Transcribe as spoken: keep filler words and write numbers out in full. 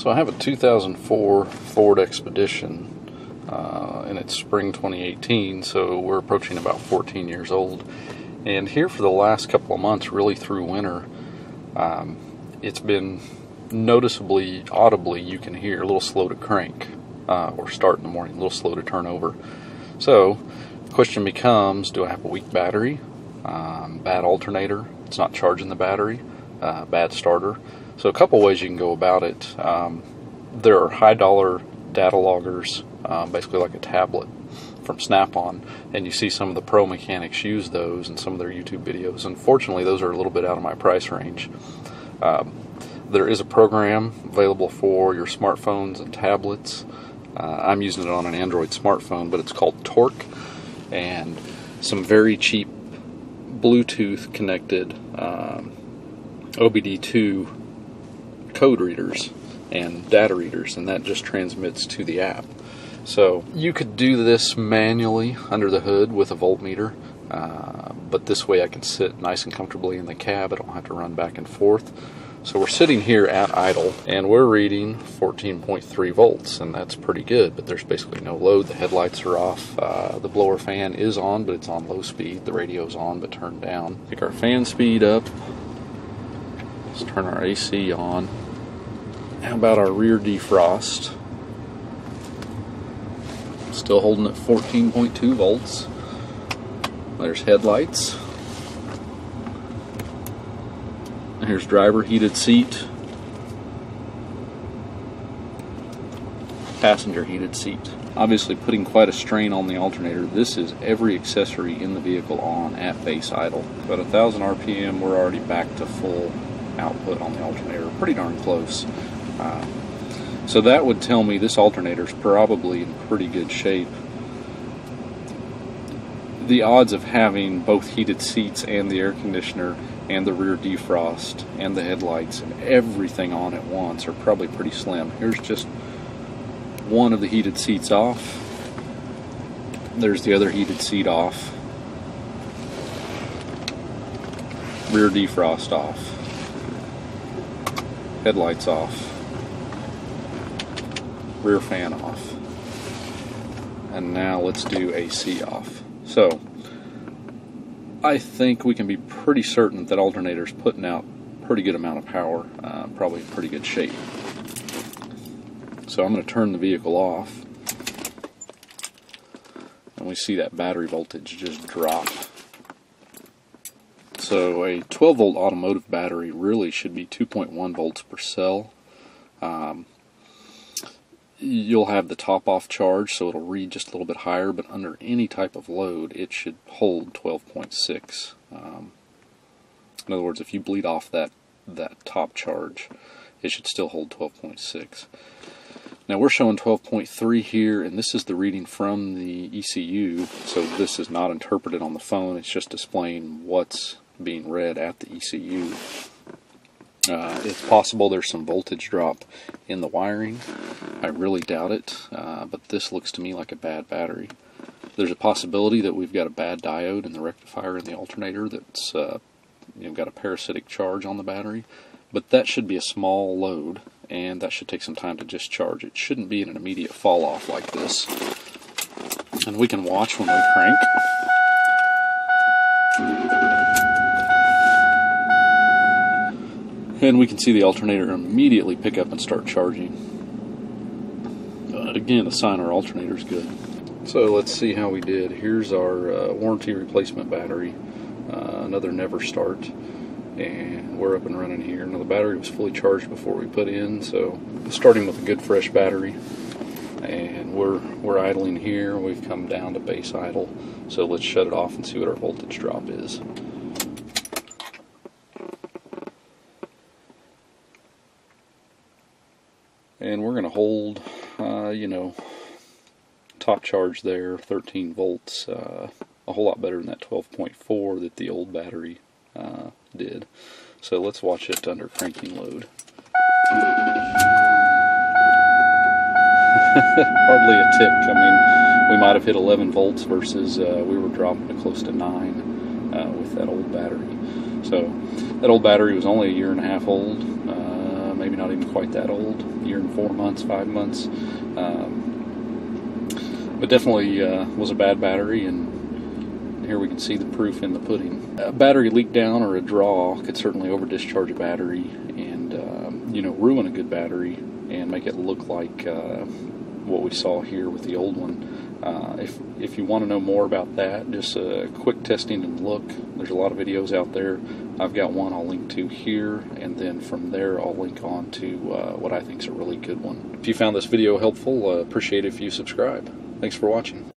So I have a two thousand four Ford Expedition, uh, and it's spring twenty eighteen, so we're approaching about fourteen years old. And here for the last couple of months, really through winter, um, it's been noticeably, audibly, you can hear a little slow to crank uh, or start in the morning, a little slow to turn over. So the question becomes, do I have a weak battery, um, bad alternator, it's not charging the battery, uh, bad starter? So a couple ways you can go about it. Um, there are high dollar data loggers, uh, basically like a tablet from Snap-on, and you see some of the pro mechanics use those in some of their YouTube videos. Unfortunately, those are a little bit out of my price range. Um, there is a program available for your smartphones and tablets. Uh, I'm using it on an Android smartphone, but it's called Torque, and some very cheap Bluetooth connected um, O B D two code readers and data readers, and that just transmits to the app. So you could do this manually under the hood with a voltmeter, uh, but this way I can sit nice and comfortably in the cab. I don't have to run back and forth. So we're sitting here at idle and we're reading fourteen point three volts, and that's pretty good, but there's basically no load. The headlights are off, uh, the blower fan is on, but it's on low speed. The radio's on but turned down. Pick our fan speed up. Let's turn our A C on. How about our rear defrost? Still holding at fourteen point two volts. There's headlights. Here's driver heated seat. Passenger heated seat. Obviously putting quite a strain on the alternator. This is every accessory in the vehicle on at base idle. About one thousand R P M, we're already back to full output on the alternator, pretty darn close. Uh, so that would tell me this alternator's probably in pretty good shape. The odds of having both heated seats and the air conditioner and the rear defrost and the headlights and everything on at once are probably pretty slim. Here's just one of the heated seats off. There's the other heated seat off. Rear defrost off. Headlights off, rear fan off, and now let's do A C off. So I think we can be pretty certain that alternator's putting out a pretty good amount of power, uh, probably in pretty good shape. So I'm going to turn the vehicle off, and we see that battery voltage just drop. So a twelve volt automotive battery really should be two point one volts per cell. Um, you'll have the top off charge, so it'll read just a little bit higher, but under any type of load it should hold twelve point six. Um, in other words, if you bleed off that, that top charge, it should still hold twelve point six. Now we're showing twelve point three here, and this is the reading from the E C U, so this is not interpreted on the phone, it's just displaying what's being read at the E C U. Uh, it's possible there's some voltage drop in the wiring. I really doubt it, uh, but this looks to me like a bad battery. There's a possibility that we've got a bad diode in the rectifier and the alternator that's uh, you know, got a parasitic charge on the battery, but that should be a small load, and that should take some time to discharge. It shouldn't be an immediate fall off like this. And we can watch when we crank. And we can see the alternator immediately pick up and start charging. Uh, again, a sign our alternator's good. So let's see how we did. Here's our uh, warranty replacement battery, uh, another NeverStart, and we're up and running here. Now the battery was fully charged before we put in, so starting with a good fresh battery, and we're we're idling here. We've come down to base idle, so let's shut it off and see what our voltage drop is. And we're going to hold, uh, you know, top charge there, thirteen volts, uh, a whole lot better than that twelve point four that the old battery uh, did. So let's watch it under cranking load. Hardly a tick. I mean, we might have hit eleven volts versus uh, we were dropping to close to nine uh, with that old battery. So that old battery was only a year and a half old. Uh, maybe not even quite that old, a year and four months, five months. Um, but definitely uh, was a bad battery, and here we can see the proof in the pudding. A battery leak down or a draw could certainly over-discharge a battery and, um, you know, ruin a good battery and make it look like uh, what we saw here with the old one. Uh, if, if you want to know more about that, just a uh, quick testing and look. There's a lot of videos out there. I've got one I'll link to here, and then from there I'll link on to uh, what I think is a really good one. If you found this video helpful, uh, appreciate it if you subscribe. Thanks for watching.